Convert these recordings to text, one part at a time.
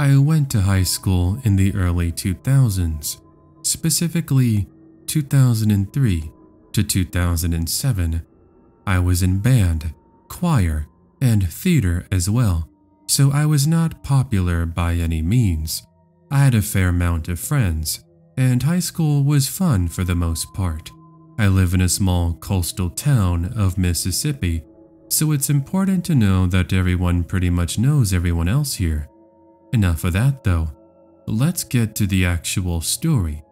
I went to high school in the early 2000s, specifically 2003 to 2007. I was in band, choir, and theater as well, so I was not popular by any means. I had a fair amount of friends, and high school was fun for the most part. I live in a small coastal town of Mississippi, so it's important to know that everyone pretty much knows everyone else here. Enough of that though, let's get to the actual story.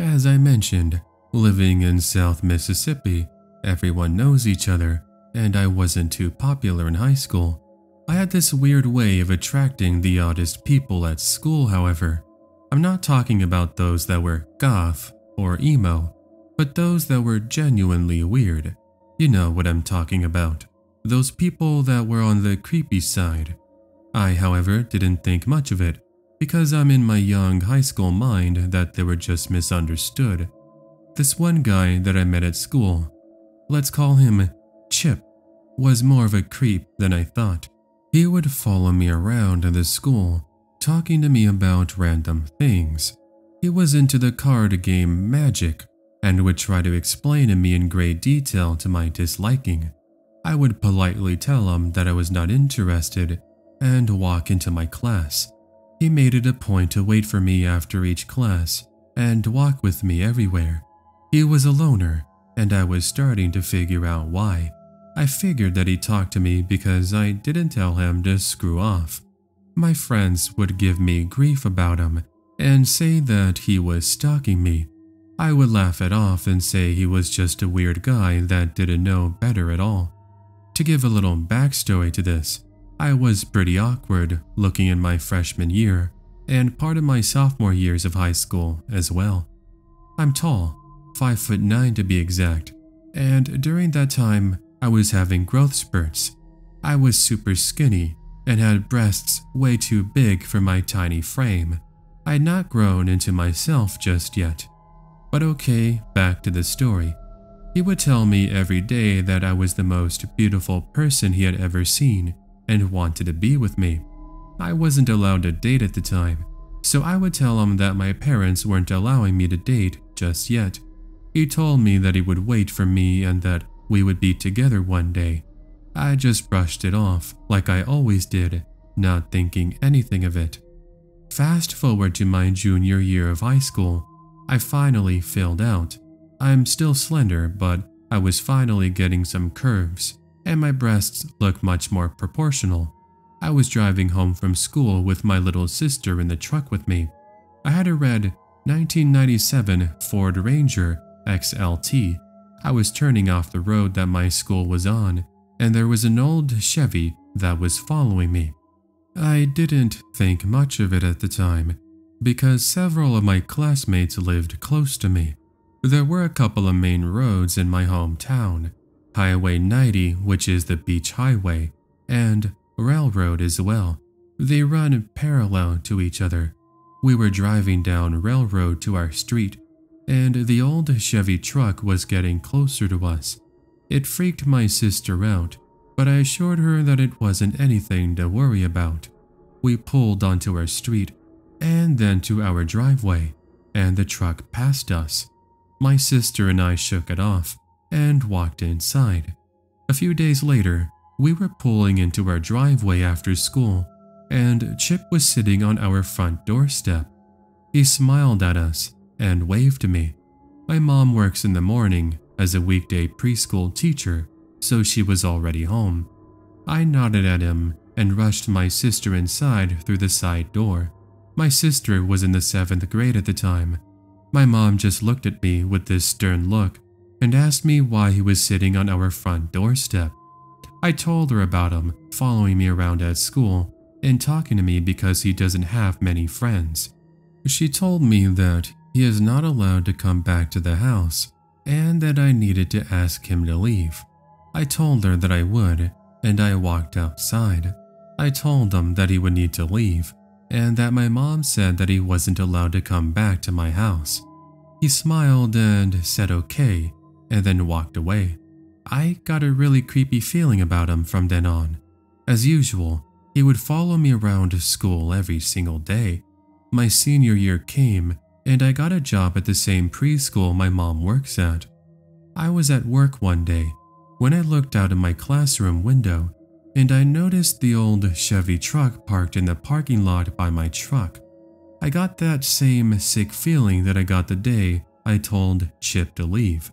As I mentioned, living in South Mississippi, everyone knows each other, and I wasn't too popular in high school. I had this weird way of attracting the oddest people at school, however. I'm not talking about those that were goth or emo, but those that were genuinely weird. You know what I'm talking about. Those people that were on the creepy side. I, however, didn't think much of it, because I'm in my young high school mind that they were just misunderstood. This one guy that I met at school, let's call him Chip, was more of a creep than I thought. He would follow me around the school, talking to me about random things. He was into the card game Magic, and would try to explain to me in great detail to my disliking. I would politely tell him that I was not interested, and walk into my class. He made it a point to wait for me after each class, and walk with me everywhere. He was a loner, and I was starting to figure out why. I figured that he talked to me because I didn't tell him to screw off. My friends would give me grief about him and say that he was stalking me. I would laugh it off and say he was just a weird guy that didn't know better at all. To give a little backstory to this, I was pretty awkward looking in my freshman year and part of my sophomore years of high school as well. I'm tall, 5'9" to be exact, and during that time, I was having growth spurts. I was super skinny and had breasts way too big for my tiny frame. I had not grown into myself just yet. But okay, back to the story. He would tell me every day that I was the most beautiful person he had ever seen and wanted to be with me. I wasn't allowed to date at the time, so I would tell him that my parents weren't allowing me to date just yet. He told me that he would wait for me and that we would be together one day. I just brushed it off, like I always did, not thinking anything of it. Fast forward to my junior year of high school, I finally filled out. I'm still slender, but I was finally getting some curves, and my breasts looked much more proportional. I was driving home from school with my little sister in the truck with me. I had a red 1997 Ford Ranger XLT. I was turning off the road that my school was on, and there was an old Chevy that was following me. I didn't think much of it at the time, because several of my classmates lived close to me. There were a couple of main roads in my hometown, Highway 90, which is the beach highway, and Railroad as well. They run parallel to each other. We were driving down Railroad to our street, and the old Chevy truck was getting closer to us. It freaked my sister out, but I assured her that it wasn't anything to worry about. We pulled onto our street, and then to our driveway, and the truck passed us. My sister and I shook it off, and walked inside. A few days later, we were pulling into our driveway after school, and Chip was sitting on our front doorstep. He smiled at us, and waved to me. My mom works in the morning as a weekday preschool teacher, so she was already home. I nodded at him and rushed my sister inside through the side door. My sister was in the 7th grade at the time. My mom just looked at me with this stern look and asked me why he was sitting on our front doorstep. I told her about him following me around at school and talking to me because he doesn't have many friends. She told me that he is not allowed to come back to the house, and that I needed to ask him to leave. I told her that I would, and I walked outside. I told him that he would need to leave, and that my mom said that he wasn't allowed to come back to my house. He smiled and said okay, and then walked away. I got a really creepy feeling about him from then on. As usual, He would follow me around to school every single day. My senior year came, and I got a job at the same preschool my mom works at. I was at work one day when I looked out of my classroom window, and I noticed the old Chevy truck parked in the parking lot by my truck. I got that same sick feeling that I got the day I told Chip to leave.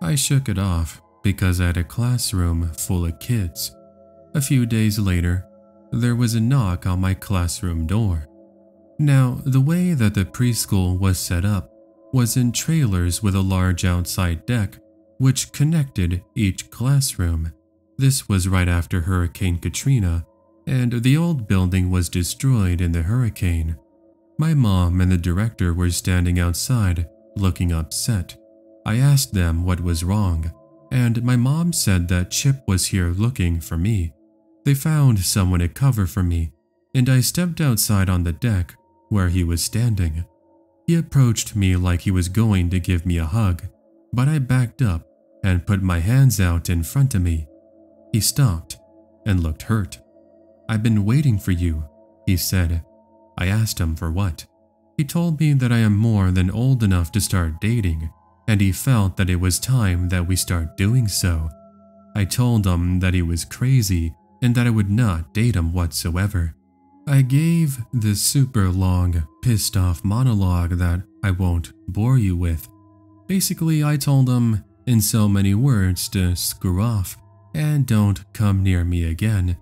I shook it off because I had a classroom full of kids. A few days later, there was a knock on my classroom door. Now, the way that the preschool was set up was in trailers with a large outside deck which connected each classroom. This was right after Hurricane Katrina, and the old building was destroyed in the hurricane. My mom and the director were standing outside, looking upset. I asked them what was wrong, and my mom said that Chip was here looking for me. They found someone to cover for me, and I stepped outside on the deck where he was standing. He approached me like he was going to give me a hug, but I backed up and put my hands out in front of me. He stopped and looked hurt. "I've been waiting for you," he said. I asked him for what. He told me that I am more than old enough to start dating, and he felt that it was time that we start doing so. I told him that he was crazy and that I would not date him whatsoever. I gave this super long, pissed off monologue that I won't bore you with. Basically, I told him in so many words to screw off and don't come near me again.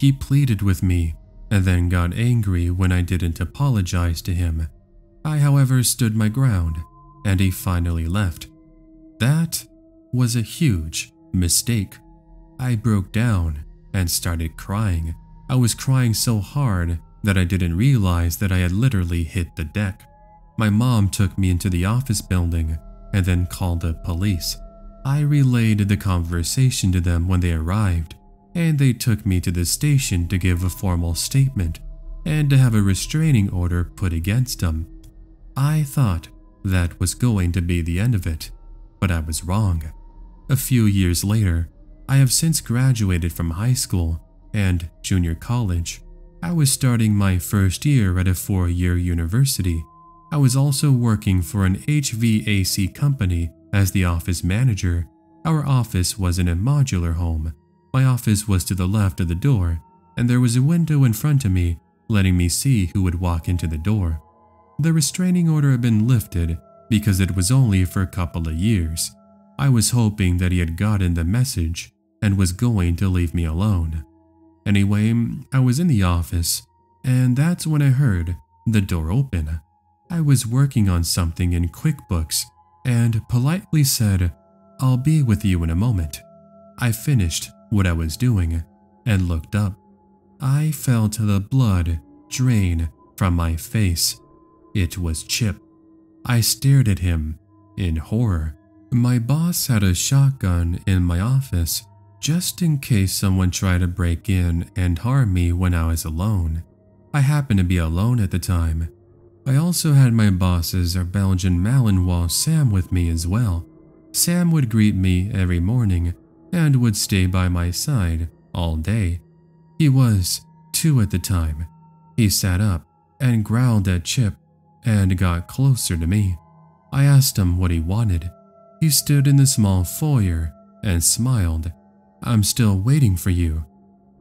He pleaded with me and then got angry when I didn't apologize to him. I, however, stood my ground, and he finally left. That was a huge mistake. I broke down and started crying. I was crying so hard that I didn't realize that I had literally hit the deck. My mom took me into the office building and then called the police. I relayed the conversation to them when they arrived, and they took me to the station to give a formal statement and to have a restraining order put against him. I thought that was going to be the end of it, but I was wrong. A few years later, I have since graduated from high school and junior college. I was starting my first year at a four-year university. I was also working for an HVAC company as the office manager. Our office was in a modular home. My office was to the left of the door, and there was a window in front of me, letting me see who would walk into the door. The restraining order had been lifted because it was only for a couple of years. I was hoping that he had gotten the message and was going to leave me alone. Anyway, I was in the office, and that's when I heard the door open. I was working on something in QuickBooks and politely said, "I'll be with you in a moment." I finished what I was doing and looked up. I felt the blood drain from my face. It was Chip. I stared at him in horror. My boss had a shotgun in my office just in case someone tried to break in and harm me when I was alone. I happened to be alone at the time. I also had my boss's Belgian Malinois Sam with me as well. Sam would greet me every morning and would stay by my side all day. He was 2 at the time. He sat up and growled at Chip and got closer to me. I asked him what he wanted. He stood in the small foyer and smiled. "I'm still waiting for you."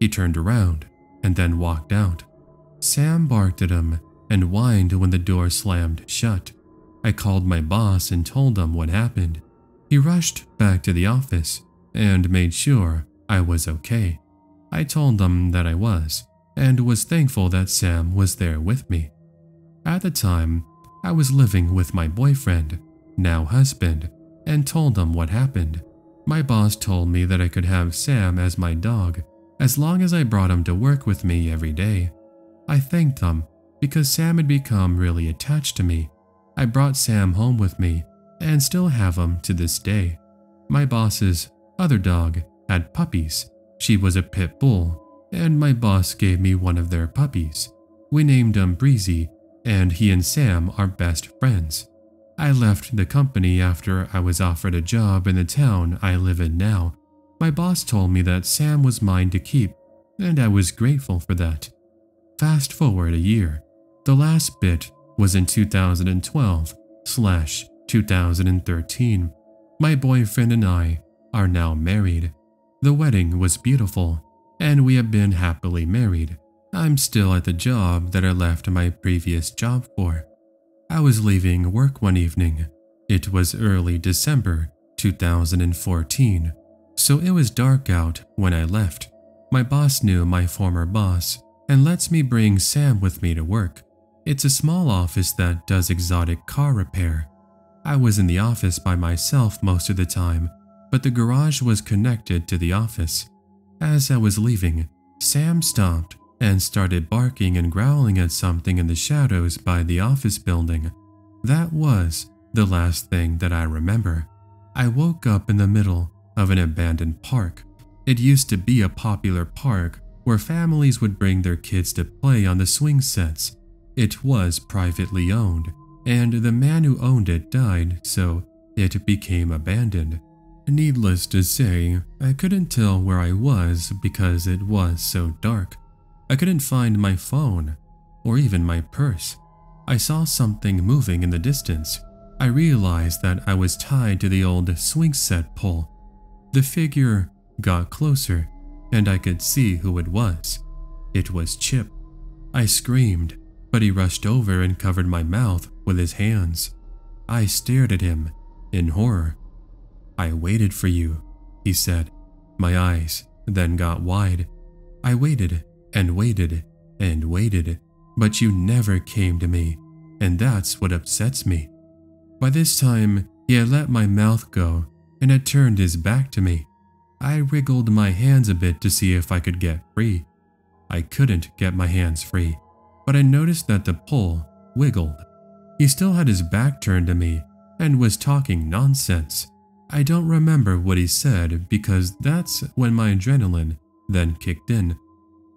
He turned around and then walked out. Sam barked at him and whined when the door slammed shut. I called my boss and told him what happened. He rushed back to the office and made sure I was okay. I told them that I was, and was thankful that Sam was there with me. At the time, I was living with my boyfriend, now husband, and told them what happened. My boss told me that I could have Sam as my dog, as long as I brought him to work with me every day. I thanked him because Sam had become really attached to me. I brought Sam home with me, and still have him to this day. My boss's other dog had puppies. She was a pit bull, and my boss gave me one of their puppies. We named him Breezy, and he and Sam are best friends. I left the company after I was offered a job in the town I live in now. My boss told me that Sam was mine to keep, and I was grateful for that. Fast forward a year. The last bit was in 2012/2013. My boyfriend and I are now married. The wedding was beautiful, and we have been happily married. I'm still at the job that I left my previous job for. I was leaving work one evening. It was early December 2014, so it was dark out when I left. My boss knew my former boss and lets me bring Sam with me to work. It's a small office that does exotic car repair. I was in the office by myself most of the time, but the garage was connected to the office. As I was leaving, Sam stopped and started barking and growling at something in the shadows by the office building. That was the last thing that I remember. I woke up in the middle of an abandoned park. It used to be a popular park where families would bring their kids to play on the swing sets. It was privately owned, and the man who owned it died, so it became abandoned. Needless to say, I couldn't tell where I was because it was so dark. I couldn't find my phone or even my purse. I saw something moving in the distance. I realized that I was tied to the old swing set pole. The figure got closer, and I could see who it was. It was Chip. I screamed, but he rushed over and covered my mouth with his hands. I stared at him in horror. "I waited for you," he said. My eyes then got wide. I waited and waited and waited, but you never came to me, and that's what upsets me. By this time, he had let my mouth go and had turned his back to me. I wriggled my hands a bit to see if I could get free. I couldn't get my hands free, but I noticed that the pole wiggled. He still had his back turned to me and was talking nonsense. I don't remember what he said because that's when my adrenaline then kicked in.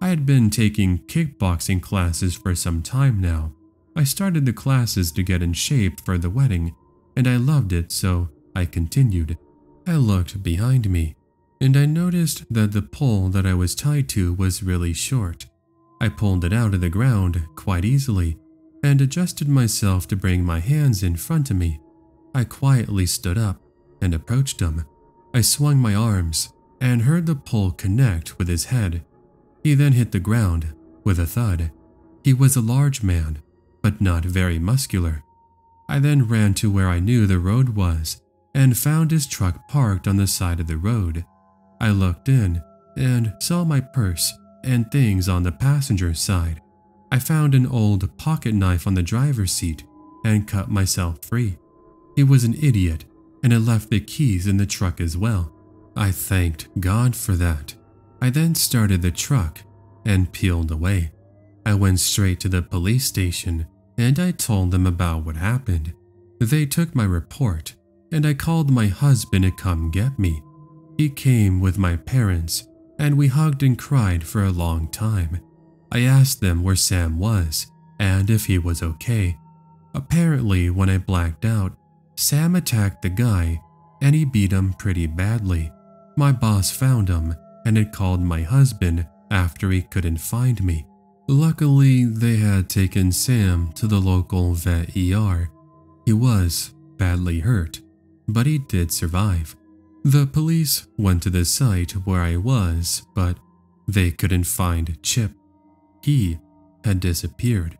I had been taking kickboxing classes for some time now. I started the classes to get in shape for the wedding, and I loved it, so I continued. I looked behind me, and I noticed that the pole that I was tied to was really short. I pulled it out of the ground quite easily and adjusted myself to bring my hands in front of me. I quietly stood up and approached him. I swung my arms and heard the pole connect with his head. He then hit the ground with a thud. He was a large man, but not very muscular. I then ran to where I knew the road was and found his truck parked on the side of the road. I looked in and saw my purse and things on the passenger side. I found an old pocket knife on the driver's seat and cut myself free. He was an idiot and had left the keys in the truck as well. I thanked God for that. I then started the truck and peeled away. I went straight to the police station and I told them about what happened. They took my report and I called my husband to come get me. He came with my parents and we hugged and cried for a long time. I asked them where Sam was and if he was okay. Apparently, when I blacked out, Sam attacked the guy and he beat him pretty badly. My boss found him and had called my husband after he couldn't find me. Luckily, they had taken Sam to the local vet ER. He was badly hurt, but he did survive. The police went to the site where I was, but they couldn't find Chip. He had disappeared.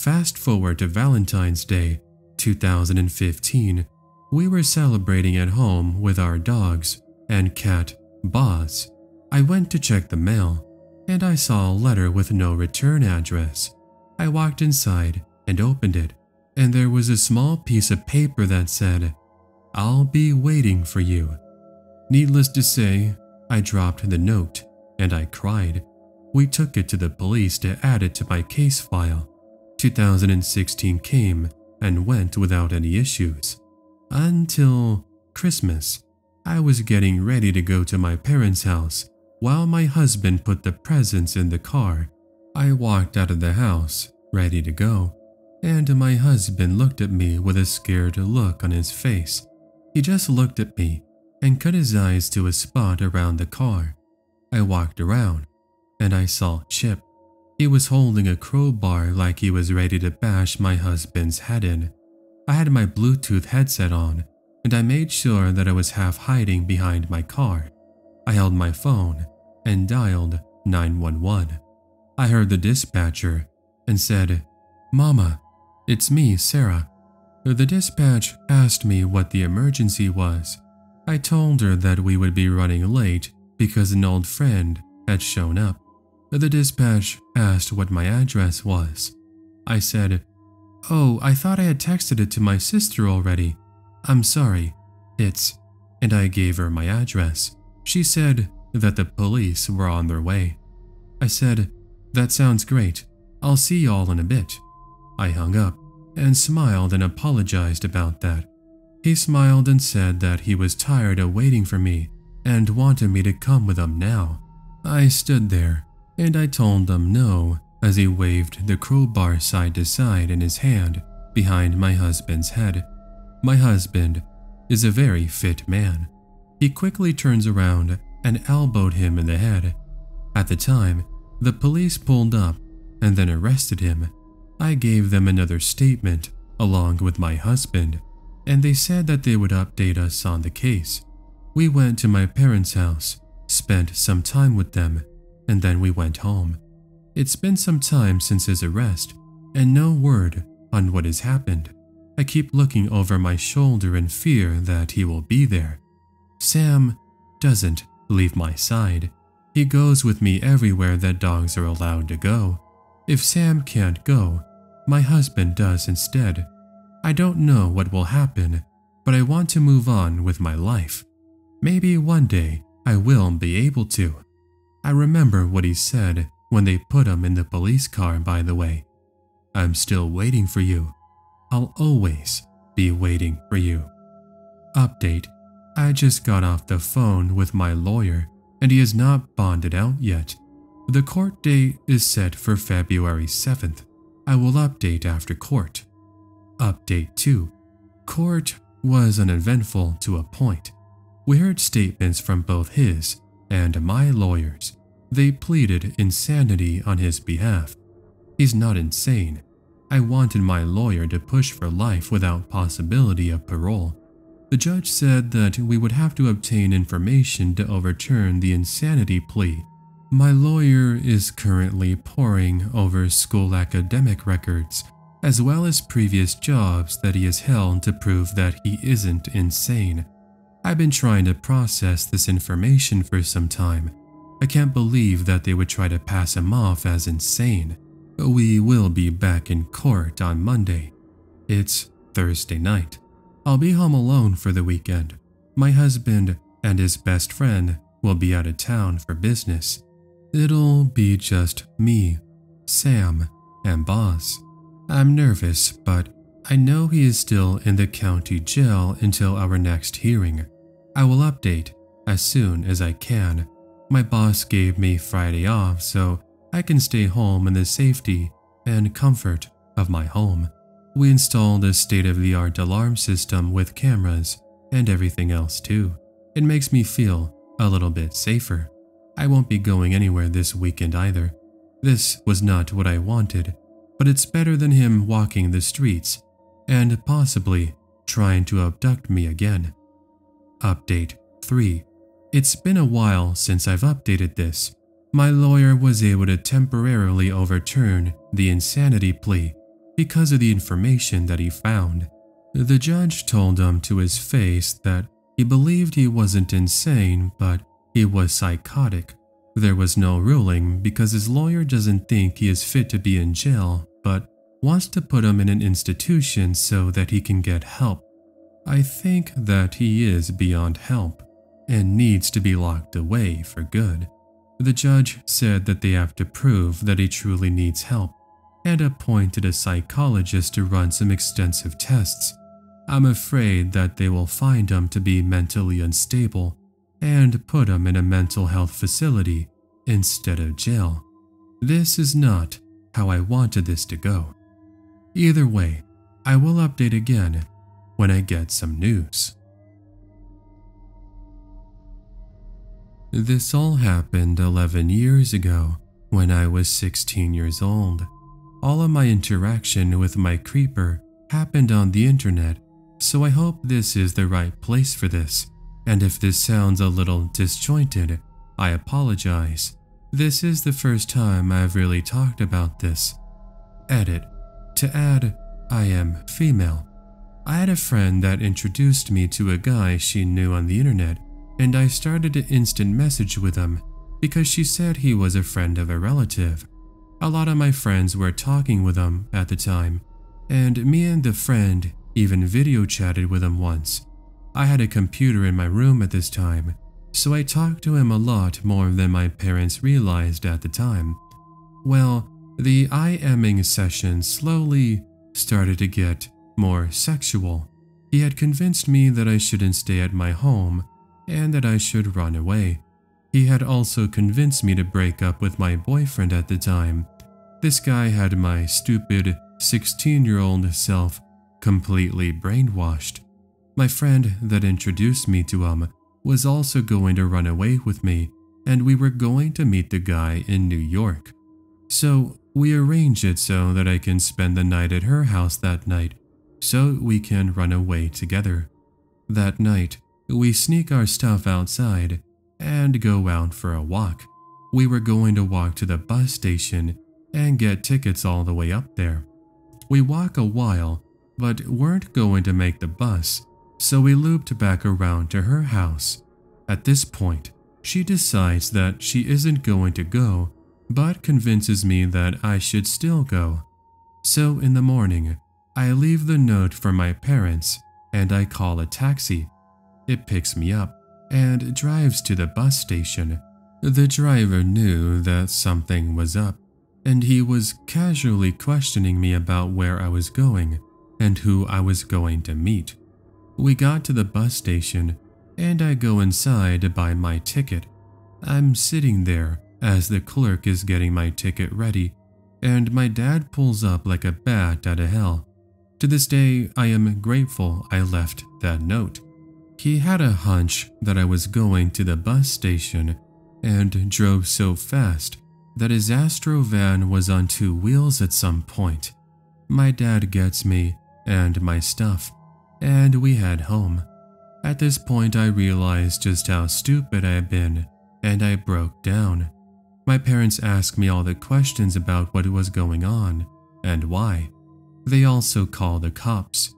Fast forward to Valentine's Day, 2015. We were celebrating at home with our dogs and cat, Boz. I went to check the mail, and I saw a letter with no return address. I walked inside and opened it, and there was a small piece of paper that said, "I'll be waiting for you." Needless to say, I dropped the note, and I cried. We took it to the police to add it to my case file. 2016 came and went without any issues. Until Christmas, I was getting ready to go to my parents' house while my husband put the presents in the car. I walked out of the house, ready to go, and my husband looked at me with a scared look on his face. He just looked at me and cut his eyes to a spot around the car. I walked around, and I saw Chip. He was holding a crowbar like he was ready to bash my husband's head in. I had my Bluetooth headset on, and I made sure that I was half hiding behind my car. I held my phone and dialed 911. I heard the dispatcher and said, "Mama, it's me, Sarah." The dispatch asked me what the emergency was. I told her that we would be running late because an old friend had shown up. The dispatch asked what my address was. I said, "Oh, I thought I had texted it to my sister already. I'm sorry, it's..." And I gave her my address. She said that the police were on their way. I said, "That sounds great. I'll see y'all in a bit." I hung up and smiled and apologized about that. He smiled and said that he was tired of waiting for me and wanted me to come with him now. I stood there and I told him no as he waved the crowbar side to side in his hand behind my husband's head. My husband is a very fit man. He quickly turns around and elbowed him in the head. At the time, the police pulled up and then arrested him. I gave them another statement along with my husband, and they said that they would update us on the case. We went to my parents' house, spent some time with them, and then we went home. It's been some time since his arrest, and no word on what has happened. I keep looking over my shoulder in fear that he will be there. Sam doesn't leave my side. He goes with me everywhere that dogs are allowed to go. If Sam can't go, my husband does instead. I don't know what will happen, but I want to move on with my life. Maybe one day I will be able to. I remember what he said when they put him in the police car, by the way. "I'm still waiting for you. I'll always be waiting for you." Update: I just got off the phone with my lawyer and he is not bonded out yet. The court date is set for February 7th. I will update after court. Update 2. Court was uneventful to a point. We heard statements from both his and my lawyers. They pleaded insanity on his behalf. He's not insane. I wanted my lawyer to push for life without possibility of parole. The judge said that we would have to obtain information to overturn the insanity plea. My lawyer is currently poring over school academic records, as well as previous jobs that he has held to prove that he isn't insane. I've been trying to process this information for some time. I can't believe that they would try to pass him off as insane. We will be back in court on Monday. It's Thursday night. I'll be home alone for the weekend. My husband and his best friend will be out of town for business. It'll be just me, Sam, and Boss. I'm nervous, but I know he is still in the county jail until our next hearing. I will update as soon as I can. My boss gave me Friday off, so I can stay home in the safety and comfort of my home. We installed a state-of-the-art alarm system with cameras and everything else too. It makes me feel a little bit safer. I won't be going anywhere this weekend either. This was not what I wanted, but it's better than him walking the streets and possibly trying to abduct me again. Update 3. It's been a while since I've updated this. My lawyer was able to temporarily overturn the insanity plea because of the information that he found. The judge told him to his face that he believed he wasn't insane, but he was psychotic. There was no ruling because his lawyer doesn't think he is fit to be in jail, but wants to put him in an institution so that he can get help. I think that he is beyond help and needs to be locked away for good. The judge said that they have to prove that he truly needs help and appointed a psychologist to run some extensive tests. I'm afraid that they will find him to be mentally unstable and put him in a mental health facility instead of jail. This is not how I wanted this to go. Either way, I will update again when I get some news. This all happened 11 years ago. When I was 16 years old, all of my interaction with my creeper happened on the internet, so I hope this is the right place for this, and if this sounds a little disjointed, I apologize. This is the first time I've really talked about this. Edit. To add, I am female. I had a friend that introduced me to a guy she knew on the internet, and I started an instant message with him because she said he was a friend of a relative. A lot of my friends were talking with him at the time, and me and the friend even video chatted with him once. I had a computer in my room at this time, so I talked to him a lot more than my parents realized at the time. Well, the IMing session slowly started to get more sexual. He had convinced me that I shouldn't stay at my home and that I should run away. He had also convinced me to break up with my boyfriend at the time. This guy had my stupid 16-year-old self completely brainwashed. My friend that introduced me to him was also going to run away with me, and we were going to meet the guy in New York. So we arrange it so that I can spend the night at her house that night, so we can run away together. That night, we sneak our stuff outside and go out for a walk. We were going to walk to the bus station and get tickets all the way up there. We walk a while, but weren't going to make the bus, so we looped back around to her house. At this point, she decides that she isn't going to go, but convinces me that I should still go. So in the morning, I leave the note for my parents and I call a taxi. It picks me up and drives to the bus station. The driver knew that something was up, and he was casually questioning me about where I was going and who I was going to meet. We got to the bus station, and I go inside to buy my ticket. I'm sitting there as the clerk is getting my ticket ready, and my dad pulls up like a bat out of hell. To this day, I am grateful I left that note. He had a hunch that I was going to the bus station and drove so fast that his Astro van was on two wheels at some point. My dad gets me and my stuff, and we head home. At this point, I realized just how stupid I had been, and I broke down. My parents asked me all the questions about what was going on and why. They also call the cops.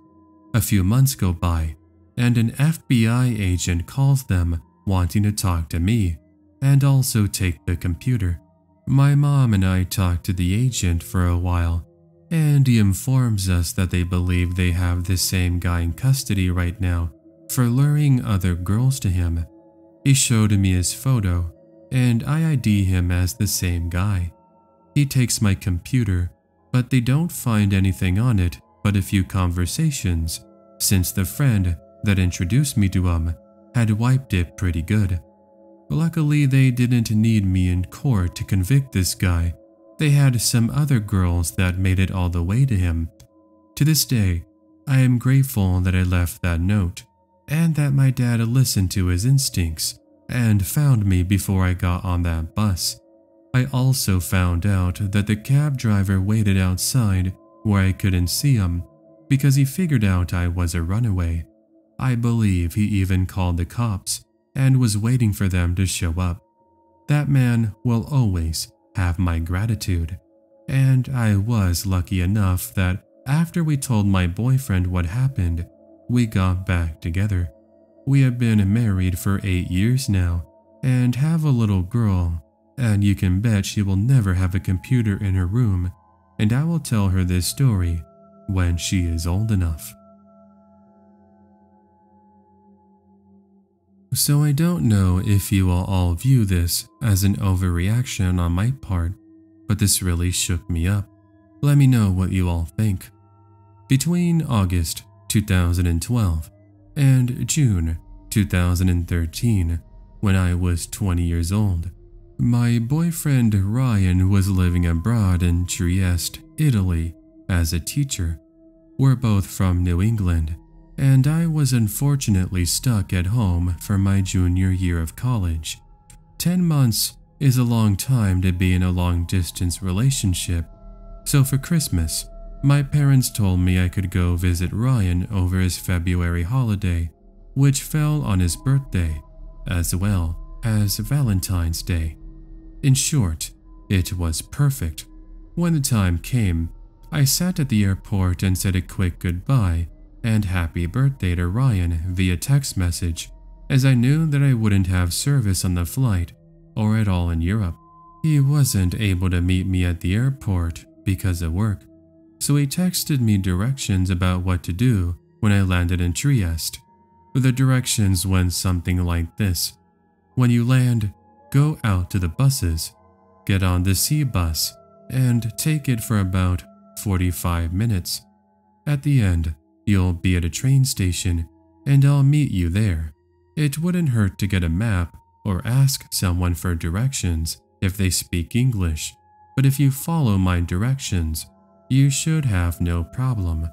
A few months go by, and an FBI agent calls them wanting to talk to me and also take the computer. My mom and I talk to the agent for a while, and he informs us that they believe they have the same guy in custody right now for luring other girls to him. He showed me his photo, and I ID him as the same guy. He takes my computer, but they don't find anything on it but a few conversations, since the friend that introduced me to him had wiped it pretty good. Luckily, they didn't need me in court to convict this guy. They had some other girls that made it all the way to him. To this day, I am grateful that I left that note, and that my dad listened to his instincts and found me before I got on that bus. I also found out that the cab driver waited outside where I couldn't see him because he figured out I was a runaway. I believe he even called the cops and was waiting for them to show up. That man will always have my gratitude, and I was lucky enough that after we told my boyfriend what happened, we got back together. We have been married for 8 years now and have a little girl, and you can bet she will never have a computer in her room, and I will tell her this story when she is old enough. So I don't know if you will all view this as an overreaction on my part, but this really shook me up. Let me know what you all think. Between August 2012 and June 2013, when I was 20 years old, my boyfriend Ryan was living abroad in Trieste, Italy, as a teacher. We're both from New England, and I was unfortunately stuck at home for my junior year of college. 10 months is a long time to be in a long-distance relationship, so for Christmas, my parents told me I could go visit Ryan over his February holiday, which fell on his birthday, as well as Valentine's Day. In short, it was perfect. When the time came, I sat at the airport and said a quick goodbye and happy birthday to Ryan via text message, as I knew that I wouldn't have service on the flight or at all in Europe. He wasn't able to meet me at the airport because of work, so he texted me directions about what to do when I landed in Trieste. The directions went something like this. When you land, go out to the buses, get on the sea bus, and take it for about 45 minutes. At the end, you'll be at a train station, and I'll meet you there. It wouldn't hurt to get a map or ask someone for directions if they speak English, but if you follow my directions, you should have no problem.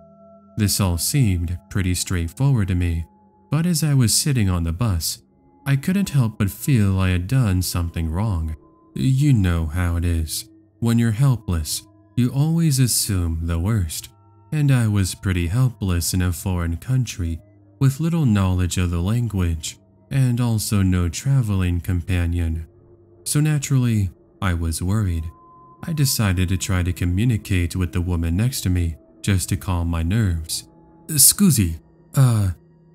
This all seemed pretty straightforward to me, but as I was sitting on the bus, I couldn't help but feel I had done something wrong. You know how it is. When you're helpless, you always assume the worst, and I was pretty helpless in a foreign country with little knowledge of the language and also no traveling companion. So naturally, I was worried. I decided to try to communicate with the woman next to me just to calm my nerves. Scusi,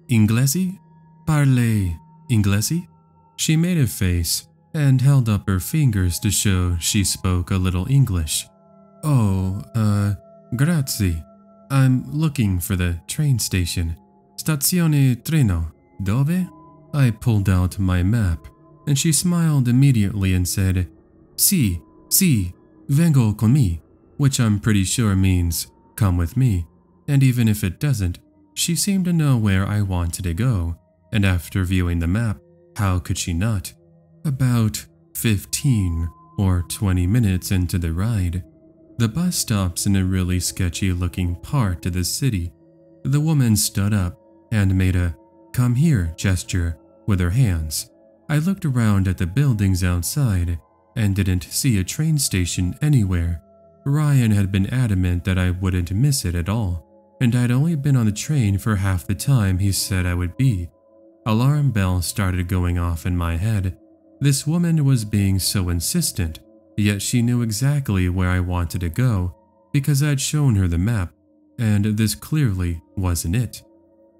Inglesi? Parle Inglesi? She made a face and held up her fingers to show she spoke a little English. Oh, grazie. I'm looking for the train station. Stazione Treno. Dove? I pulled out my map, and she smiled immediately and said, Si, si, vengo con me, which I'm pretty sure means, come with me. And even if it doesn't, she seemed to know where I wanted to go, and after viewing the map, how could she not? About 15 or 20 minutes into the ride, the bus stops in a really sketchy-looking part of the city. The woman stood up and made a "come here" gesture with her hands. I looked around at the buildings outside and didn't see a train station anywhere. Ryan had been adamant that I wouldn't miss it at all, and I'd only been on the train for half the time he said I would be. Alarm bells started going off in my head. This woman was being so insistent, yet she knew exactly where I wanted to go because I'd shown her the map, and this clearly wasn't it.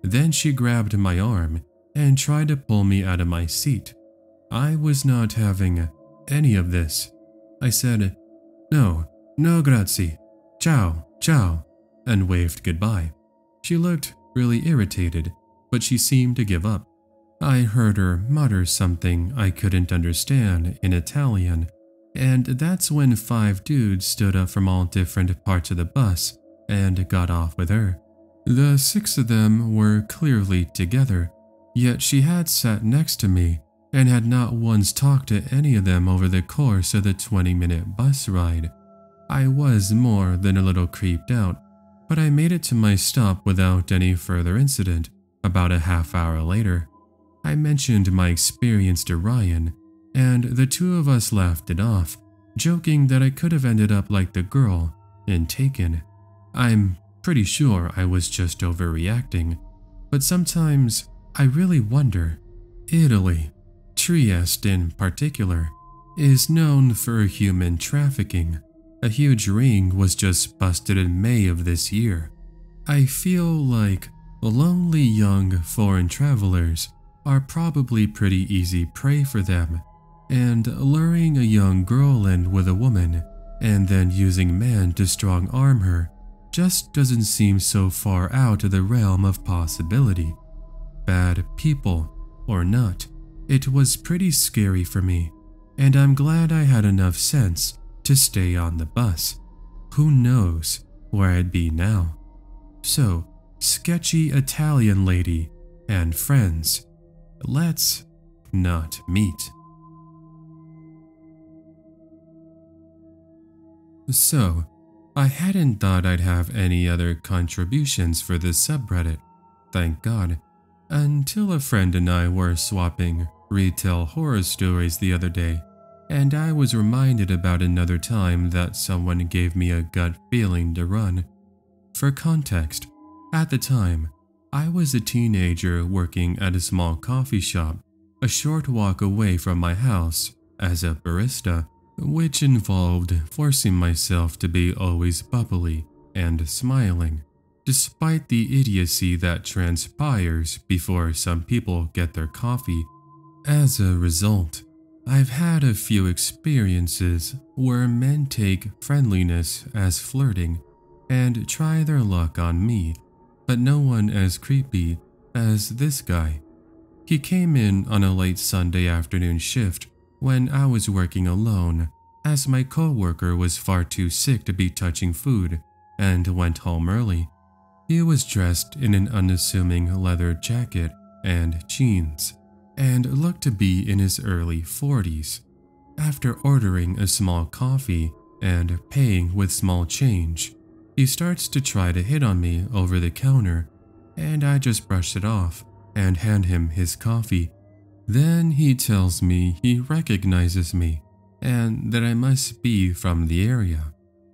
Then she grabbed my arm and tried to pull me out of my seat. I was not having any of this. I said, "No, no grazie, ciao, ciao," and waved goodbye. She looked really irritated, but she seemed to give up. I heard her mutter something I couldn't understand in Italian, and that's when 5 dudes stood up from all different parts of the bus and got off with her. The 6 of them were clearly together, yet she had sat next to me and had not once talked to any of them over the course of the 20-minute bus ride. I was more than a little creeped out, but I made it to my stop without any further incident. About a half hour later, I mentioned my experience to Ryan, and the two of us laughed it off, joking that I could have ended up like the girl in Taken. I'm pretty sure I was just overreacting, but sometimes I really wonder. Italy, Trieste in particular, is known for human trafficking. A huge ring was just busted in May of this year. I feel like lonely young foreign travelers are probably pretty easy prey for them, and luring a young girl in with a woman and then using men to strong arm her just doesn't seem so far out of the realm of possibility. Bad people or not, it was pretty scary for me, and I'm glad I had enough sense to stay on the bus. Who knows where I'd be now. So, sketchy Italian lady and friends, let's not meet. So, I hadn't thought I'd have any other contributions for this subreddit, thank God, until a friend and I were swapping retail horror stories the other day, and I was reminded about another time that someone gave me a gut feeling to run. For context, at the time, I was a teenager working at a small coffee shop, a short walk away from my house, as a barista, which involved forcing myself to be always bubbly and smiling, despite the idiocy that transpires before some people get their coffee. As a result, I've had a few experiences where men take friendliness as flirting and try their luck on me, but no one as creepy as this guy. He came in on a late Sunday afternoon shift when I was working alone, as my coworker was far too sick to be touching food and went home early. He was dressed in an unassuming leather jacket and jeans, and looked to be in his early 40s. After ordering a small coffee and paying with small change, he starts to try to hit on me over the counter, and I just brush it off and hand him his coffee. Then he tells me he recognizes me and that I must be from the area.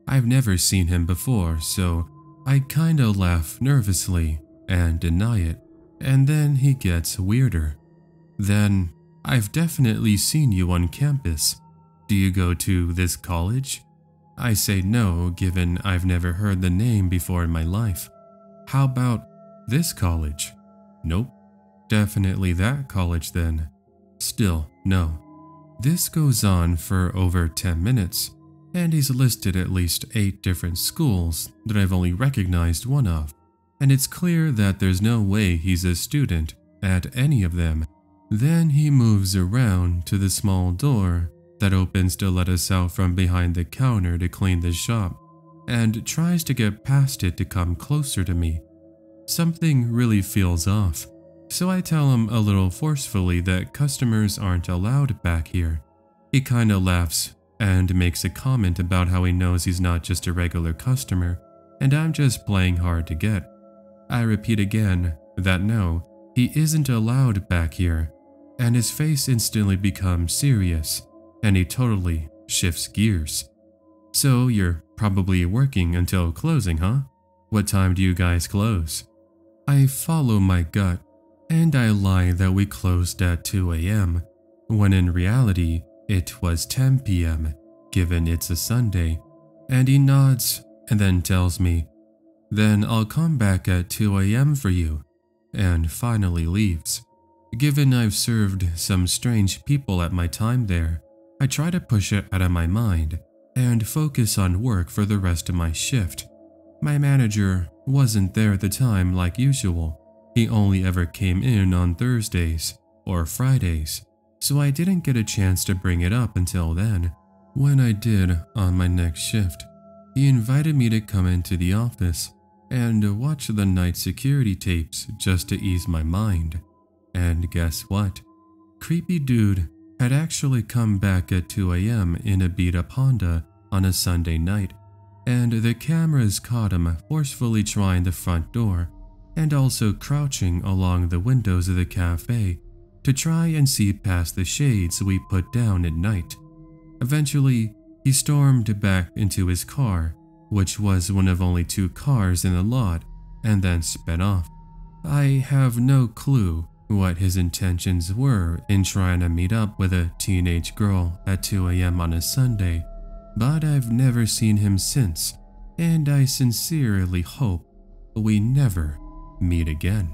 I've never seen him before, so I kinda laugh nervously and deny it, and then he gets weirder. Then, "I've definitely seen you on campus. Do you go to this college?" I say no, given I've never heard the name before in my life. "How about this college?" "Nope." "Definitely that college then." Still no. This goes on for over 10 minutes, and he's listed at least 8 different schools that I've only recognized one of, and it's clear that there's no way he's a student at any of them. Then he moves around to the small door that opens to let us out from behind the counter to clean the shop, and tries to get past it to come closer to me. Something really feels off, so I tell him a little forcefully that customers aren't allowed back here. He kinda laughs and makes a comment about how he knows he's not just a regular customer, and I'm just playing hard to get. I repeat again that no, he isn't allowed back here, and his face instantly becomes serious, and he totally shifts gears. "So you're probably working until closing, huh? What time do you guys close?" I follow my gut, and I lie that we closed at 2 a.m., when in reality, it was 10 p.m., given it's a Sunday, and he nods and then tells me, "Then I'll come back at 2 a.m. for you," and finally leaves. Given I've served some strange people at my time there, I try to push it out of my mind and focus on work for the rest of my shift. My manager wasn't there at the time like usual. He only ever came in on Thursdays or Fridays, so I didn't get a chance to bring it up until then. When I did on my next shift, he invited me to come into the office and watch the night security tapes just to ease my mind. And guess what? Creepy dude had actually come back at 2 a.m. in a beat-up Honda on a Sunday night, and the cameras caught him forcefully trying the front door and also crouching along the windows of the cafe to try and see past the shades we put down at night. Eventually, he stormed back into his car, which was one of only 2 cars in the lot, and then sped off. I have no clue what his intentions were in trying to meet up with a teenage girl at 2 a.m. on a Sunday, but I've never seen him since, and I sincerely hope we never meet again.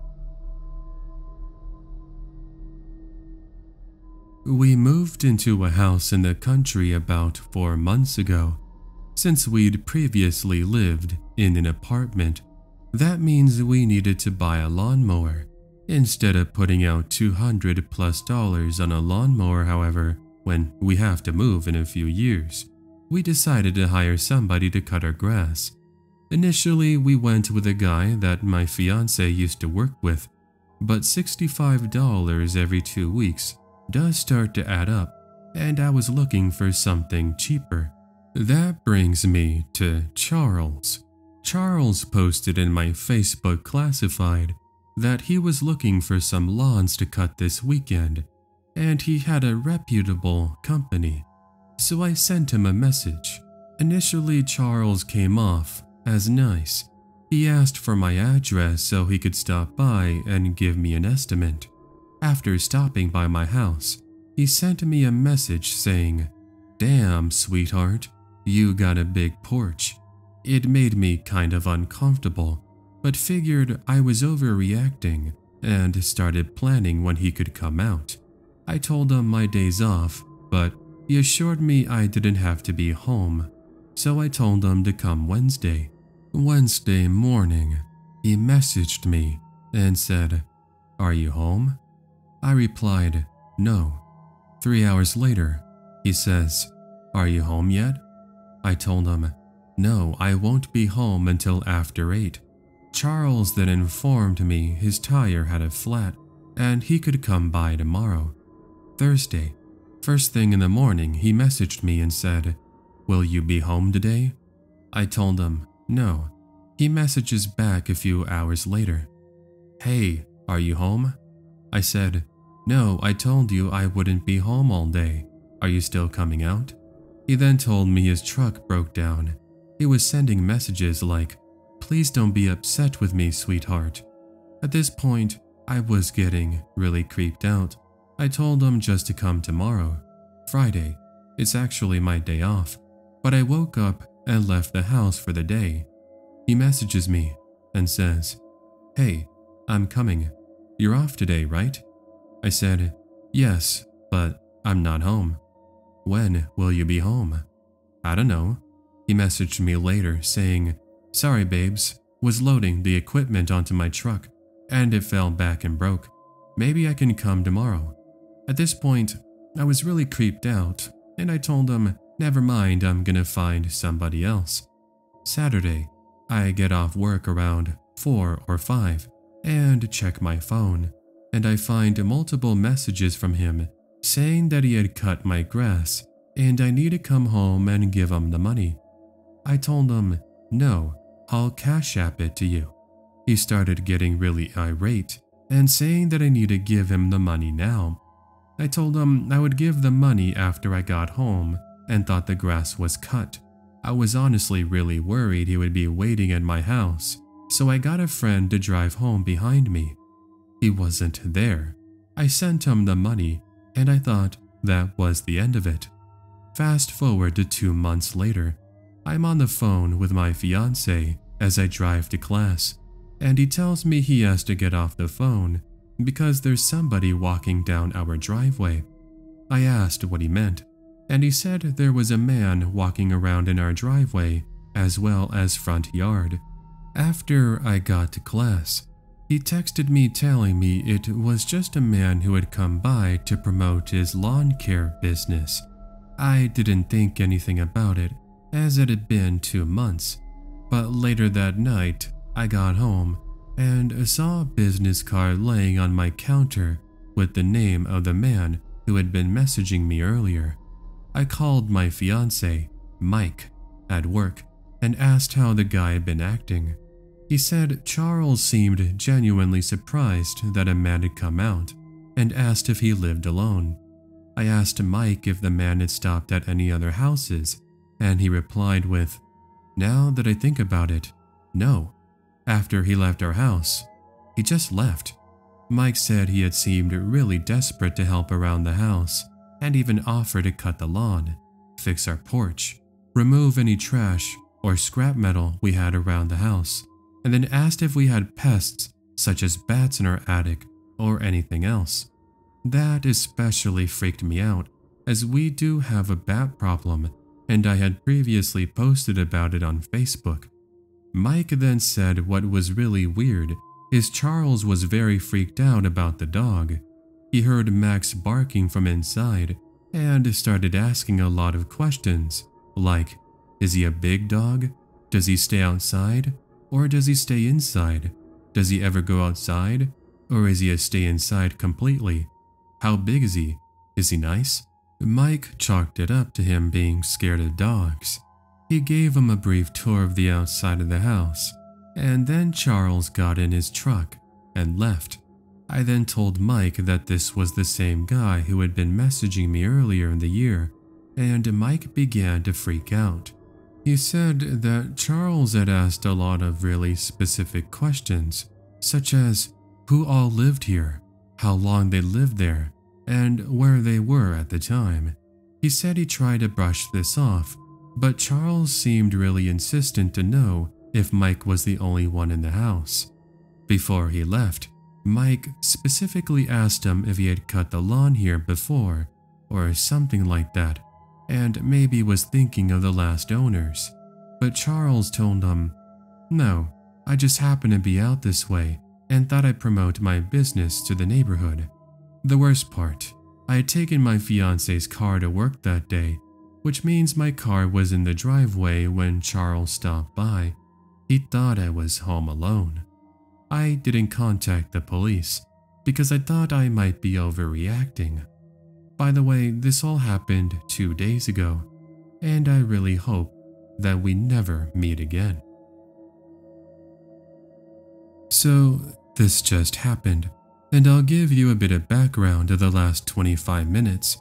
We moved into a house in the country about 4 months ago. Since we'd previously lived in an apartment, that means we needed to buy a lawnmower. Instead of putting out $200+ on a lawnmower, however, when we have to move in a few years, we decided to hire somebody to cut our grass. Initially, we went with a guy that my fiancé used to work with, but $65 every 2 weeks does start to add up, and I was looking for something cheaper. That brings me to Charles. Charles posted in my Facebook classified that he was looking for some lawns to cut this weekend, and he had a reputable company so I sent him a message. Initially, Charles came off as nice. He asked for my address so he could stop by and give me an estimate. After stopping by my house, he sent me a message saying, "Damn, sweetheart, you got a big porch." It made me kind of uncomfortable, but figured I was overreacting and started planning when he could come out. I told him my day's off, but he assured me I didn't have to be home, so I told him to come Wednesday. Wednesday morning, he messaged me and said, "Are you home?" I replied, "No." 3 hours later, he says, "Are you home yet?" I told him, "No, I won't be home until after 8. Charles then informed me his tire had a flat and he could come by tomorrow. Thursday, first thing in the morning, he messaged me and said, "Will you be home today?" I told him, "No." He messages back a few hours later, "Hey, are you home?" I said, "No, I told you I wouldn't be home all day. Are you still coming out?" He then told me his truck broke down. He was sending messages like, "Please don't be upset with me, sweetheart." At this point, I was getting really creeped out. I told him just to come tomorrow, Friday. It's actually my day off, but I woke up and left the house for the day. He messages me and says, "Hey, I'm coming. You're off today, right?" I said, "Yes, but I'm not home." "When will you be home?" "I don't know." He messaged me later saying, "Sorry, babes, was loading the equipment onto my truck and it fell back and broke. Maybe I can come tomorrow." At this point, I was really creeped out and I told him, "Never mind, I'm gonna find somebody else." Saturday, I get off work around 4 or 5 and check my phone, and I find multiple messages from him saying that he had cut my grass and I need to come home and give him the money. I told him, "No, I'll cash app it to you." He started getting really irate and saying that I need to give him the money now. I told him I would give the money after I got home and thought the grass was cut. I was honestly really worried he would be waiting at my house, so I got a friend to drive home behind me. He wasn't there. I sent him the money and I thought that was the end of it. Fast forward to 2 months later, I'm on the phone with my fiance as I drive to class, and he tells me he has to get off the phone because there's somebody walking down our driveway. I asked what he meant, and he said there was a man walking around in our driveway as well as front yard. After I got to class, he texted me telling me it was just a man who had come by to promote his lawn care business. I didn't think anything about it as it had been 2 months, but later that night I got home and saw a business card laying on my counter with the name of the man who had been messaging me earlier. I called my fiance, Mike, at work and asked how the guy had been acting. He said Charles seemed genuinely surprised that a man had come out and asked if he lived alone. I asked Mike if the man had stopped at any other houses and he replied with, "Now that I think about it, no." After he left our house, he just left. Mike said he had seemed really desperate to help around the house and even offer to cut the lawn, fix our porch, remove any trash or scrap metal we had around the house, and then asked if we had pests such as bats in our attic or anything else. That especially freaked me out as we do have a bat problem and I had previously posted about it on Facebook. Mike then said what was really weird is Charles was very freaked out about the dog. He heard Max barking from inside and started asking a lot of questions like, "Is he a big dog? Does he stay outside? Or does he stay inside? Does he ever go outside? Or is he a stay inside completely? How big is he? Is he nice?" Mike chalked it up to him being scared of dogs. He gave him a brief tour of the outside of the house, and then Charles got in his truck and left. I then told Mike that this was the same guy who had been messaging me earlier in the year and Mike began to freak out. He said that Charles had asked a lot of really specific questions, such as who all lived here, how long they lived there, and where they were at the time. He said he tried to brush this off, but Charles seemed really insistent to know if Mike was the only one in the house. Before he left, Mike specifically asked him if he had cut the lawn here before, or something like that, and maybe was thinking of the last owners. But Charles told him, "No, I just happened to be out this way and thought I'd promote my business to the neighborhood." The worst part, I had taken my fiance's car to work that day, which means my car was in the driveway when Charles stopped by. He thought I was home alone. I didn't contact the police because I thought I might be overreacting. By the way, this all happened 2 days ago, and I really hope that we never meet again. So, this just happened, and I'll give you a bit of background of the last 25 minutes.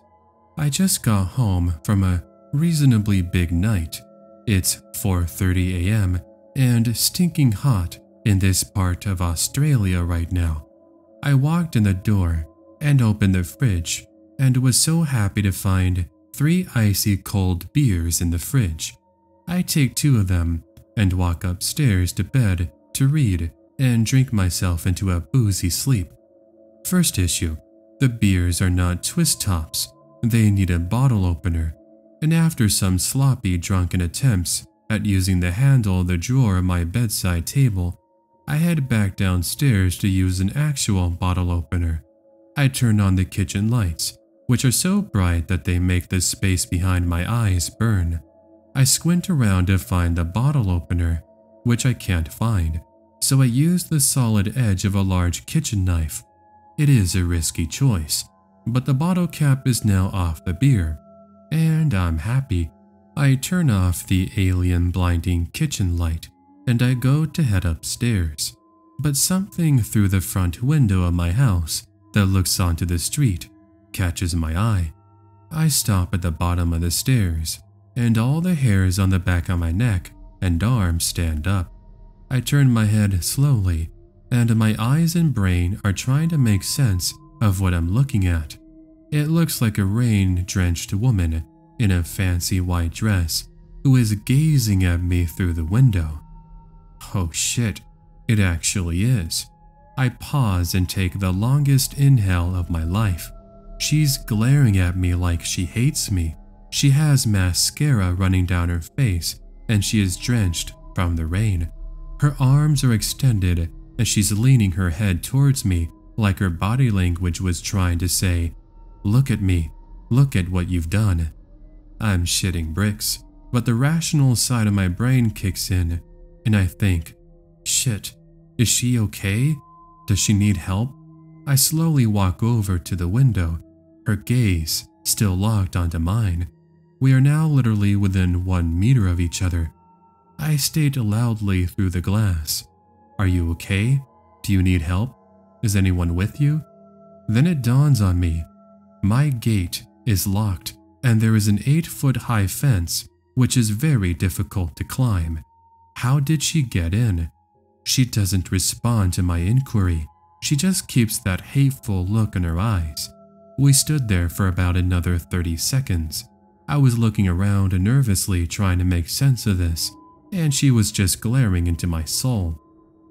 I just got home from a reasonably big night. It's 4:30 a.m. and stinking hot in this part of Australia right now. I walked in the door and opened the fridge, and was so happy to find 3 icy cold beers in the fridge. I take 2 of them and walk upstairs to bed to read and drink myself into a boozy sleep. First issue, the beers are not twist tops, they need a bottle opener, and after some sloppy drunken attempts at using the handle of the drawer of my bedside table, I head back downstairs to use an actual bottle opener. I turn on the kitchen lights, which are so bright that they make the space behind my eyes burn. I squint around to find the bottle opener, which I can't find, so I use the solid edge of a large kitchen knife. It is a risky choice, but the bottle cap is now off the beer, and I'm happy. I turn off the alien blinding kitchen light, and I go to head upstairs, but something through the front window of my house that looks onto the street catches my eye. I stop at the bottom of the stairs, and all the hairs on the back of my neck and arms stand up. I turn my head slowly, and my eyes and brain are trying to make sense of what I'm looking at. It looks like a rain-drenched woman in a fancy white dress who is gazing at me through the window. Oh shit, it actually is. I pause and take the longest inhale of my life. She's glaring at me like she hates me. She has mascara running down her face, and she is drenched from the rain. Her arms are extended, and she's leaning her head towards me like her body language was trying to say, "Look at me, look at what you've done." I'm shitting bricks, but the rational side of my brain kicks in, and I think, shit, is she okay? Does she need help? I slowly walk over to the window, her gaze still locked onto mine. We are now literally within 1 meter of each other. I state loudly through the glass, "Are you okay? Do you need help? Is anyone with you?" Then it dawns on me. My gate is locked, and there is an 8-foot high fence, which is very difficult to climb. How did she get in? She doesn't respond to my inquiry, she just keeps that hateful look in her eyes. We stood there for about another 30 seconds. I was looking around and nervously trying to make sense of this, and she was just glaring into my soul.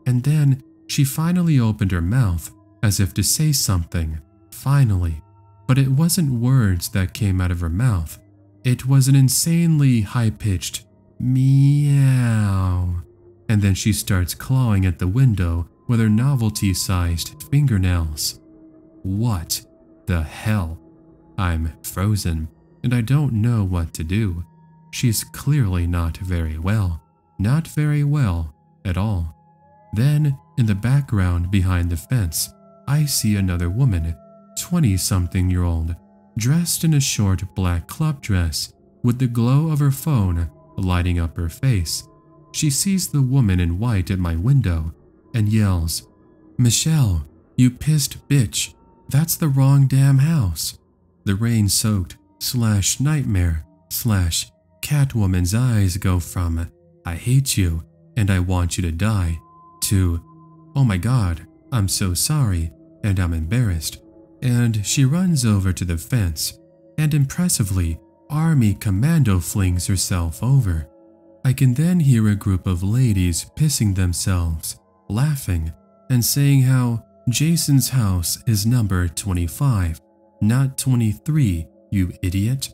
And then she finally opened her mouth as if to say something, finally. But it wasn't words that came out of her mouth, it was an insanely high-pitched meow. And then she starts clawing at the window with her novelty-sized fingernails. What the hell? I'm frozen, and I don't know what to do. She's clearly not very well at all. Then, in the background behind the fence, I see another woman, 20-something-year-old, dressed in a short black club dress with the glow of her phone lighting up her face. She sees the woman in white at my window and yells, "Michelle, you pissed bitch, that's the wrong damn house." The rain-soaked / nightmare slash Catwoman's eyes go from I hate you and I want you to die to oh my god, I'm so sorry and I'm embarrassed, and she runs over to the fence and impressively Army Commando flings herself over. I can then hear a group of ladies pissing themselves, laughing, and saying how Jason's house is number 25, not 23, you idiot.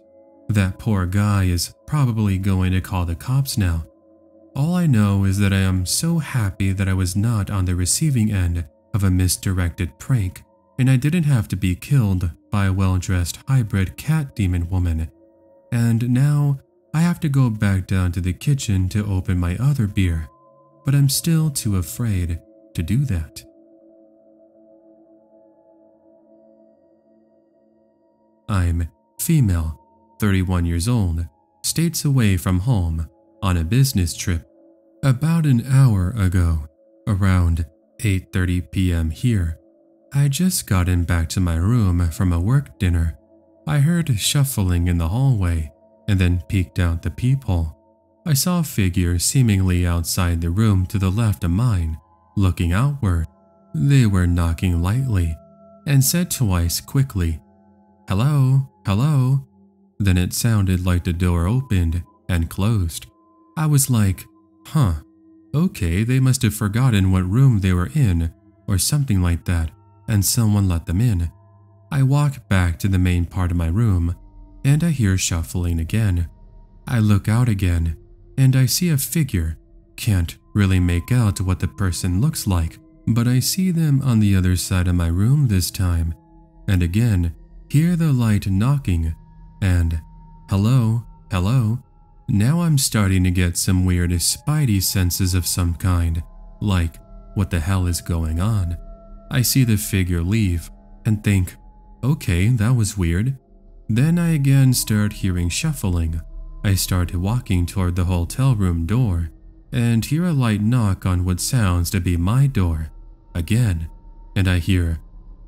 That poor guy is probably going to call the cops now. All I know is that I am so happy that I was not on the receiving end of a misdirected prank, and I didn't have to be killed by a well-dressed hybrid cat demon woman. And now, I have to go back down to the kitchen to open my other beer, but I'm still too afraid to do that. I'm female, 31 years old, states away from home, on a business trip. About an hour ago, around 8:30 p.m. here, I just gotten back to my room from a work dinner. I heard shuffling in the hallway and then peeked out the peephole. I saw a figure seemingly outside the room to the left of mine, looking outward. They were knocking lightly and said twice quickly, "Hello, hello." Then it sounded like the door opened and closed. I was like, huh, okay, they must have forgotten what room they were in or something like that, and someone let them in. I walk back to the main part of my room and I hear shuffling again. I look out again and I see a figure. Can't really make out what the person looks like, but I see them on the other side of my room this time, and again hear the light knocking and hello, hello. Now I'm starting to get some weird spidey senses of some kind, like what the hell is going on? I see the figure leave and think, okay, that was weird. Then I again start hearing shuffling. I start walking toward the hotel room door and hear a light knock on what sounds to be my door again, and I hear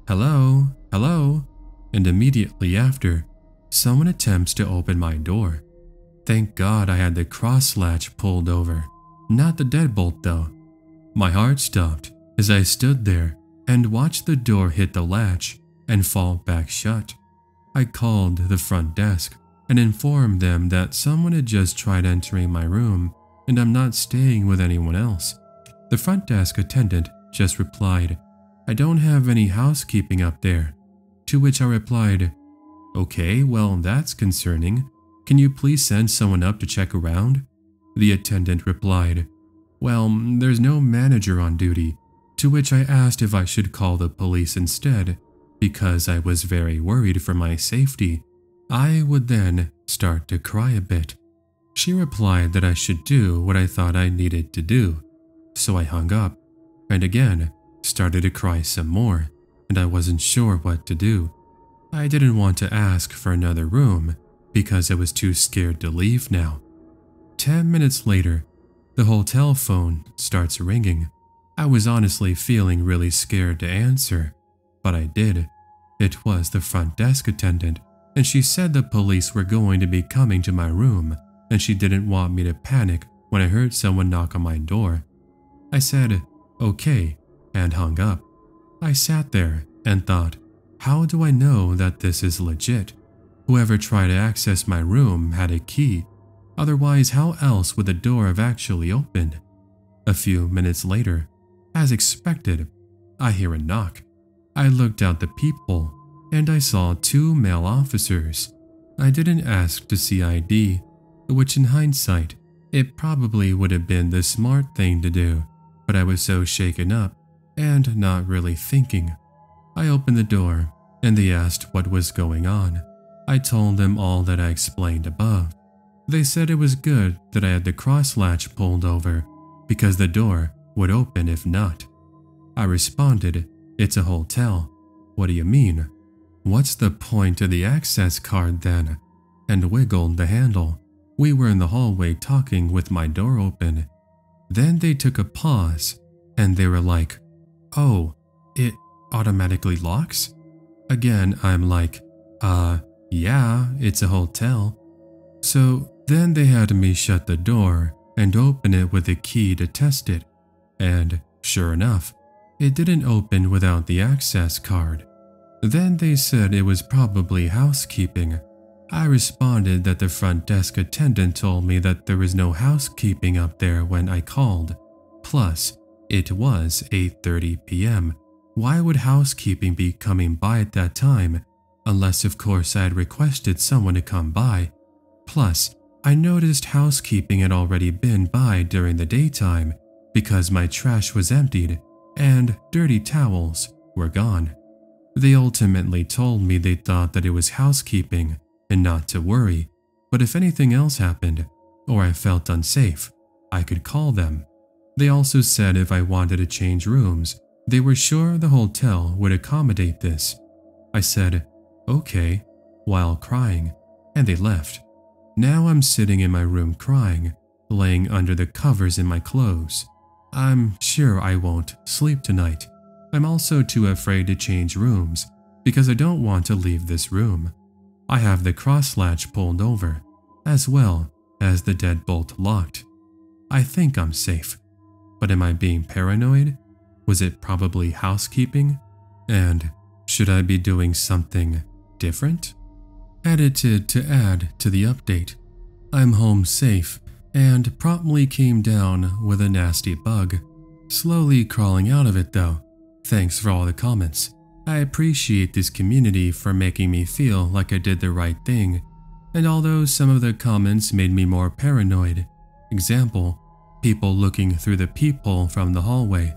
hello, hello, and immediately after, someone attempts to open my door. Thank God I had the cross latch pulled over, not the deadbolt though. My heart stopped as I stood there and watched the door hit the latch and fall back shut. I called the front desk and informed them that someone had just tried entering my room and I'm not staying with anyone else. The front desk attendant just replied, "I don't have any housekeeping up there," to which I replied, "Okay, well that's concerning. Can you please send someone up to check around?" The attendant replied, "Well, there's no manager on duty," to which I asked if I should call the police instead, because I was very worried for my safety. I would then start to cry a bit. She replied that I should do what I thought I needed to do, so I hung up and again started to cry some more, and I wasn't sure what to do. I didn't want to ask for another room because I was too scared to leave now. 10 minutes later, the hotel phone starts ringing. I was honestly feeling really scared to answer, but I did. It was the front desk attendant, and she said the police were going to be coming to my room and she didn't want me to panic when I heard someone knock on my door. I said, okay, and hung up. I sat there and thought, how do I know that this is legit? Whoever tried to access my room had a key, otherwise how else would the door have actually opened? A few minutes later, as expected, I hear a knock. I looked out the peephole and I saw two male officers. I didn't ask to see ID, which in hindsight, it probably would have been the smart thing to do, but I was so shaken up and not really thinking. I opened the door and they asked what was going on. I told them all that I explained above. They said it was good that I had the cross latch pulled over because the door would open if not. I responded, "It's a hotel. What do you mean? What's the point of the access card then?" and wiggled the handle. We were in the hallway talking with my door open. Then they took a pause and they were like, "Oh, it automatically locks?" Again, I'm like, yeah, it's a hotel." So then they had me shut the door and open it with a key to test it, and sure enough, it didn't open without the access card. Then they said it was probably housekeeping. I responded that the front desk attendant told me that there was no housekeeping up there when I called. Plus, it was 8:30 p.m. Why would housekeeping be coming by at that time? Unless of course I had requested someone to come by. Plus, I noticed housekeeping had already been by during the daytime because my trash was emptied and dirty towels were gone. They ultimately told me they thought that it was housekeeping and not to worry, but if anything else happened or I felt unsafe, I could call them. They also said if I wanted to change rooms, they were sure the hotel would accommodate this. I said, okay, while crying, and they left. Now I'm sitting in my room crying, laying under the covers in my clothes. I'm sure I won't sleep tonight. I'm also too afraid to change rooms because I don't want to leave this room. I have the cross latch pulled over, as well as the deadbolt locked. I think I'm safe. But am I being paranoid? Was it probably housekeeping? And should I be doing something different? Edited to add to the update. I'm home safe and promptly came down with a nasty bug. Slowly crawling out of it though. Thanks for all the comments. I appreciate this community for making me feel like I did the right thing. And although some of the comments made me more paranoid, example, people looking through the peephole from the hallway.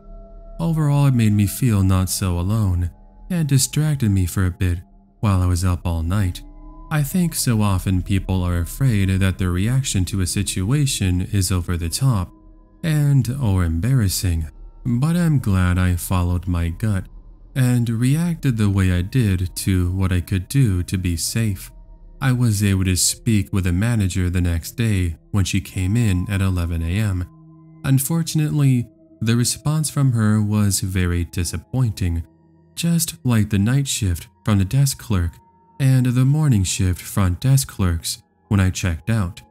Overall, it made me feel not so alone and distracted me for a bit while I was up all night. I think so often people are afraid that their reaction to a situation is over the top and or embarrassing, but I'm glad I followed my gut and reacted the way I did to what I could do to be safe. I was able to speak with a manager the next day when she came in at 11 a.m. Unfortunately, the response from her was very disappointing, just like the night shift from the desk clerk and the morning shift front desk clerks when I checked out.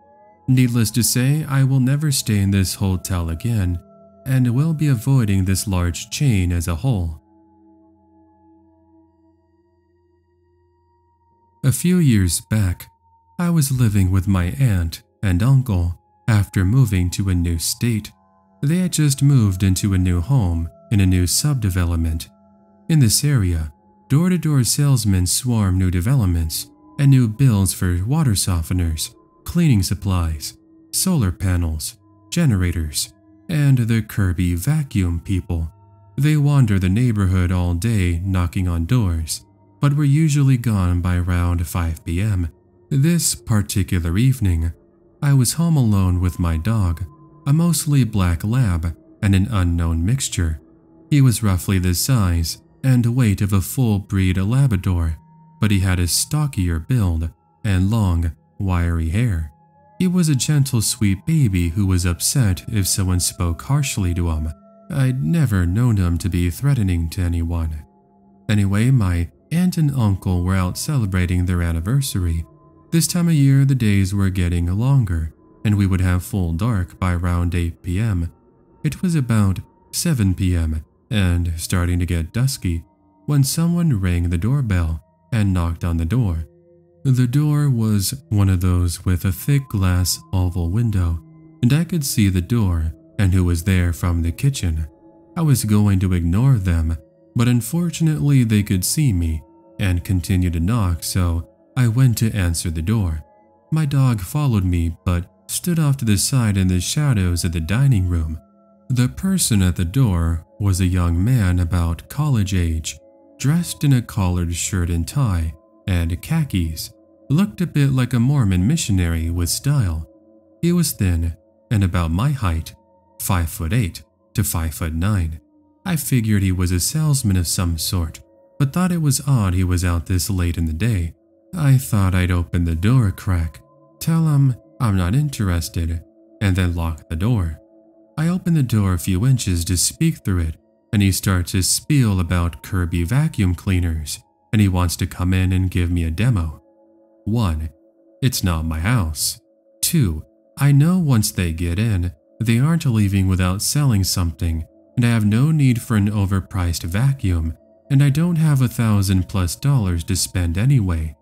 Needless to say, I will never stay in this hotel again and will be avoiding this large chain as a whole. A few years back, I was living with my aunt and uncle after moving to a new state. They had just moved into a new home in a new subdevelopment. In this area, door-to-door salesmen swarm new developments and new bills for water softeners, cleaning supplies, solar panels, generators, and the Kirby vacuum people. They wander the neighborhood all day knocking on doors, but were usually gone by around 5 p.m. This particular evening, I was home alone with my dog, a mostly black lab and an unknown mixture. He was roughly the size and weight of a full-breed Labrador, but he had a stockier build and long, wiry hair. He was a gentle, sweet baby who was upset if someone spoke harshly to him. I'd never known him to be threatening to anyone. Anyway, my aunt and uncle were out celebrating their anniversary. This time of year, the days were getting longer, and we would have full dark by around 8 p.m. It was about 7 p.m. and starting to get dusky when someone rang the doorbell and knocked on the door. The door was one of those with a thick glass oval window, and I could see the door and who was there from the kitchen. I was going to ignore them, but unfortunately they could see me and continued to knock, so I went to answer the door. My dog followed me, but stood off to the side in the shadows of the dining room. The person at the door was a young man about college age, dressed in a collared shirt and tie and khakis, looked a bit like a Mormon missionary with style. He was thin and about my height, 5'8" to 5'9". I figured he was a salesman of some sort, but thought it was odd he was out this late in the day. I thought I'd open the door a crack, tell him I'm not interested, and then lock the door. I open the door a few inches to speak through it, and he starts his spiel about Kirby vacuum cleaners, and he wants to come in and give me a demo. 1. It's not my house. Two, I know once they get in, they aren't leaving without selling something, and I have no need for an overpriced vacuum, and I don't have $1,000+ to spend anyway.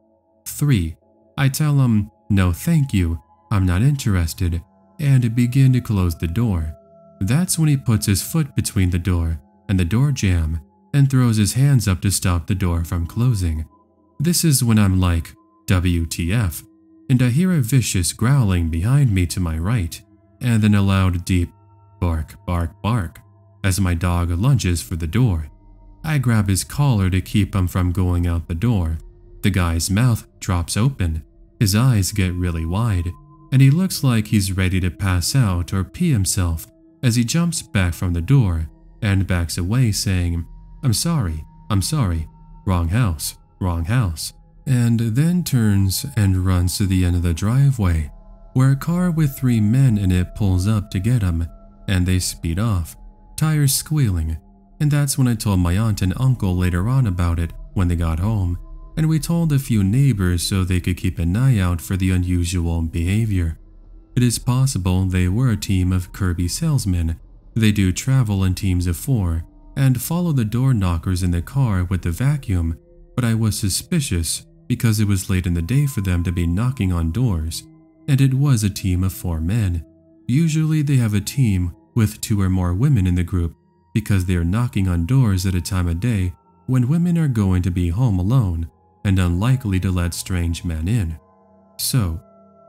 3. I tell them, no thank you, I'm not interested, and begin to close the door. That's when he puts his foot between the door and the door jamb, and throws his hands up to stop the door from closing. This is when I'm like, WTF, and I hear a vicious growling behind me to my right, and then a loud deep bark, bark, bark, as my dog lunges for the door. I grab his collar to keep him from going out the door. The guy's mouth drops open, his eyes get really wide, and he looks like he's ready to pass out or pee himself as he jumps back from the door and backs away saying, I'm sorry, wrong house, and then turns and runs to the end of the driveway, where a car with 3 men in it pulls up to get him, and they speed off, tires squealing. And that's when I told my aunt and uncle later on about it when they got home, and we told a few neighbors so they could keep an eye out for the unusual behavior. It is possible they were a team of Kirby salesmen. They do travel in teams of 4 and follow the door knockers in the car with the vacuum, but I was suspicious because it was late in the day for them to be knocking on doors, and it was a team of 4 men. Usually they have a team with 2 or more women in the group, because they are knocking on doors at a time of day when women are going to be home alone and unlikely to let strange men in. So,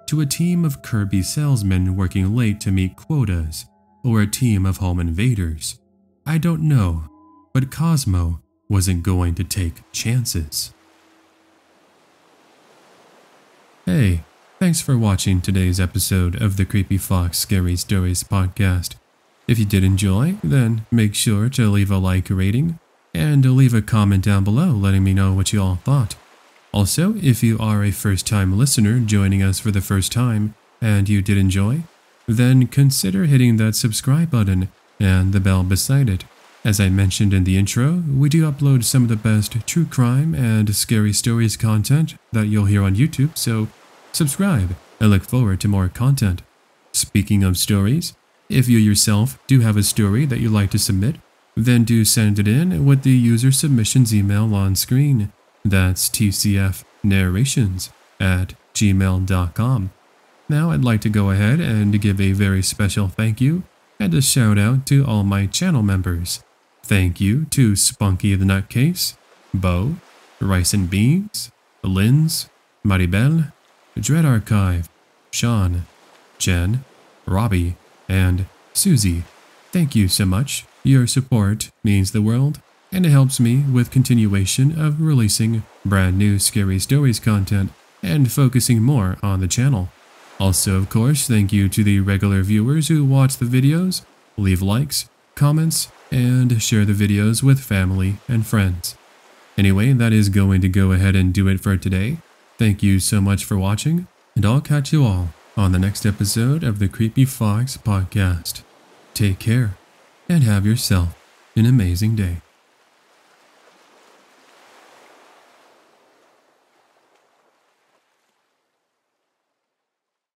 to a team of Kirby salesmen working late to meet quotas, or a team of home invaders, I don't know, but Cosmo wasn't going to take chances. Hey, thanks for watching today's episode of the Creepy Fox Scary Stories podcast. If you did enjoy, then make sure to leave a like rating and leave a comment down below letting me know what you all thought. Also, if you are a first-time listener joining us for the first time and you did enjoy, then consider hitting that subscribe button and the bell beside it. As I mentioned in the intro, we do upload some of the best true crime and scary stories content that you'll hear on YouTube, so subscribe and look forward to more content. Speaking of stories, if you yourself do have a story that you'd like to submit, then do send it in with the user submissions email on screen. That's TCFnarrations@gmail.com. Now I'd like to go ahead and give a very special thank you and a shout out to all my channel members. Thank you to Spunky the Nutcase, Bo, Rice and Beans, Linz, Maribel, Dread Archive, Sean, Jen, Robbie, and Susie. Thank you so much. Your support means the world, and it helps me with continuation of releasing brand new Scary Stories content and focusing more on the channel. Also, of course, thank you to the regular viewers who watch the videos, leave likes, comments, and share the videos with family and friends. Anyway, that is going to go ahead and do it for today. Thank you so much for watching, and I'll catch you all on the next episode of the Creepy Fox podcast. Take care, and have yourself an amazing day.